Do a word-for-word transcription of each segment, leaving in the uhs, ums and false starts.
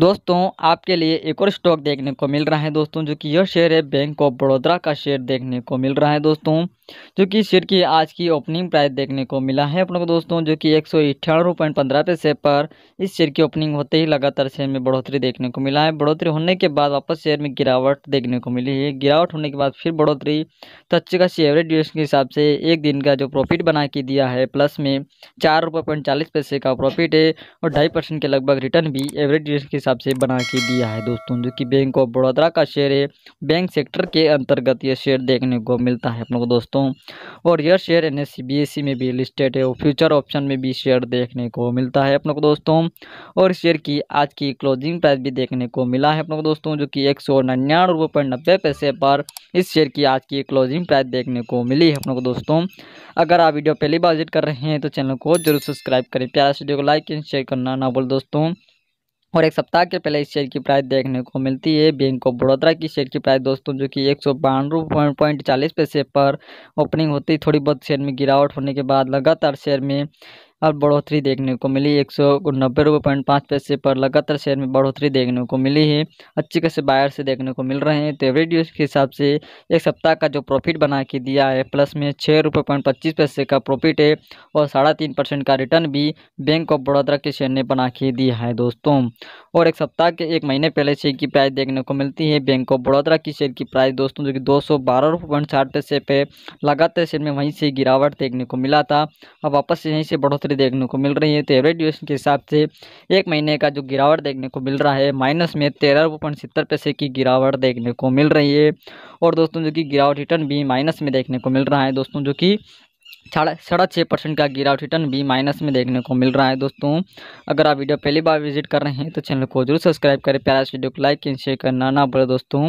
दोस्तों आपके लिए एक और स्टॉक देखने को मिल रहा है दोस्तों, जो कि यह शेयर है बैंक ऑफ बड़ौदा का शेयर देखने को मिल रहा है दोस्तों, जो कि शेयर की आज की ओपनिंग प्राइस देखने को मिला है अपने को दोस्तों, जो कि एक सौ अट्ठानवे पॉइंट पंद्रह पैसे पर इस शेयर की ओपनिंग होते ही लगातार शेयर में बढ़ोतरी देखने को मिला है। बढ़ोतरी होने के बाद वापस शेयर में गिरावट देखने को मिली है, गिरावट होने के बाद फिर बढ़ोतरी। तो अच्छी खासी एवरेज ड्यूरेशन के हिसाब से एक दिन का जो प्रॉफिट बना के दिया है प्लस में चार रुपये पॉइंट चालीस पैसे का प्रॉफिट है और ढाई परसेंट के लगभग रिटर्न भी एवरेज ड्यूरेशन के हिसाब से बना के दिया है दोस्तों, जो कि बैंक ऑफ बड़ौदा का शेयर है। बैंक सेक्टर के अंतर्गत यह शेयर देखने को मिलता है अपने को दोस्तों, और यह share N C S B C में भी लिस्टेड है और फ्यूचर ऑप्शन में भी शेयर देखने को मिलता है अपने को दोस्तों। और शेयर की आज की क्लोजिंग प्राइस भी देखने को मिला है अपने को दोस्तों, जो कि एक सौ निन्यानवे रुपये पॉइंट नब्बे पैसे पर इस शेयर की आज की क्लोजिंग प्राइस देखने को मिली है अपने को दोस्तों। अगर आप वीडियो पहली बार विजिट कर रहे हैं तो चैनल को जरूर सब्सक्राइब करें, प्यारा वीडियो को लाइक एंड शेयर करना ना भूल दोस्तों। और एक सप्ताह के पहले इस शेयर की प्राइस देखने को मिलती है बैंक ऑफ बड़ौदा की शेयर की प्राइस दोस्तों, जो कि एक सौ बानवे पॉइंट चालीस पैसे पर ओपनिंग होती है। थोड़ी बहुत शेयर में गिरावट होने के बाद लगातार शेयर में और बढ़ोतरी देखने को मिली, एक सौ नब्बे रुपये पॉइंट पाँच पैसे पर लगातार शेयर में बढ़ोतरी देखने को मिली है। अच्छे खासे बायर से देखने को मिल रहे हैं। तो एवरेज ड्यूरेशन के हिसाब से एक सप्ताह का जो प्रॉफिट बना के दिया है प्लस में छः रुपये पॉइंट पच्चीस पैसे का प्रॉफिट है और साढ़े तीन परसेंट का रिटर्न भी बैंक ऑफ बड़ौदा के शेयर ने बना के दिया है दोस्तों। और एक सप्ताह के एक महीने पहले शेयर की प्राइस देखने को मिलती है बैंक ऑफ बड़ौदा की शेयर की प्राइस दोस्तों, जो कि दो सौ बारह रुपये पॉइंट साठ पैसे पर लगातार शेयर में वहीं से गिरावट देखने को मिला था, अब वापस यहीं से बढ़ोतरी देखने को मिल रही है। तो एवरेज ड्यूरेशन के हिसाब से एक महीने का जो गिरावट देखने को मिल रहा है माइनस में तेरह रुपये पॉइंट सत्तर पैसे की गिरावट देखने को मिल रही है। और दोस्तों जो कि गिरावट रिटर्न भी माइनस में देखने को मिल रहा है दोस्तों, जो कि साढ़े साढ़े छः परसेंट का गिरावट रिटर्न भी माइनस में देखने को मिल रहा है दोस्तों। अगर आप वीडियो पहली बार विजिट कर रहे हैं तो चैनल को जरूर सब्सक्राइब करें, प्यारा इस वीडियो को लाइक एंड शेयर करना ना भूलें दोस्तों।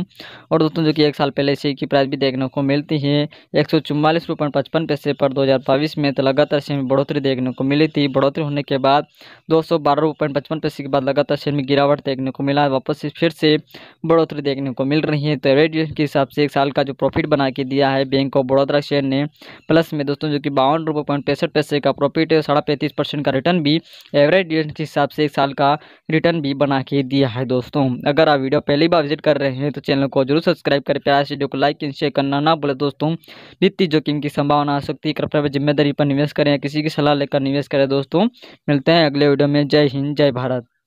और दोस्तों जो कि एक साल पहले शेयर की प्राइस भी देखने को मिलती है एक सौ चौवालीस रुपये पॉइंट पचपन पैसे पर दो हज़ार बाईस में, तो लगातार शेयर में बढ़ोतरी देखने को मिली थी। बढ़ोतरी होने के बाद दो सौ बारह रुपये पॉइंट पचपन पैसे के बाद लगातार शेयर में गिरावट देखने को मिला, वापस फिर से बढ़ोतरी देखने को मिल रही है। तो एवरेज ड्यूरेशन के हिसाब से एक साल का जो प्रॉफिट बना के दिया है बैंक ऑफ बड़ौदा शेयर ने प्लस में दोस्तों, जो कि बावन रुपये पॉइंट पैंसठ पैसे का प्रॉफिट है, साढ़े पैंतीस परसेंट का रिटर्न भी एवरेज ड्यूरेशन के हिसाब से एक साल का रिटर्न भी बना के दिया है दोस्तों। अगर आप वीडियो पहली बार विजिट कर रहे हैं तो चैनल को जरूर सब्सक्राइब करें, प्यारा वीडियो को लाइक एंड शेयर करना ना भूलें दोस्तों। वित्तीय जोखिम की संभावना आ सकती है, कृपया जिम्मेदारी पर निवेश करें, किसी की सलाह लेकर निवेश करें दोस्तों। मिलते हैं अगले वीडियो में। जय हिंद, जय भारत।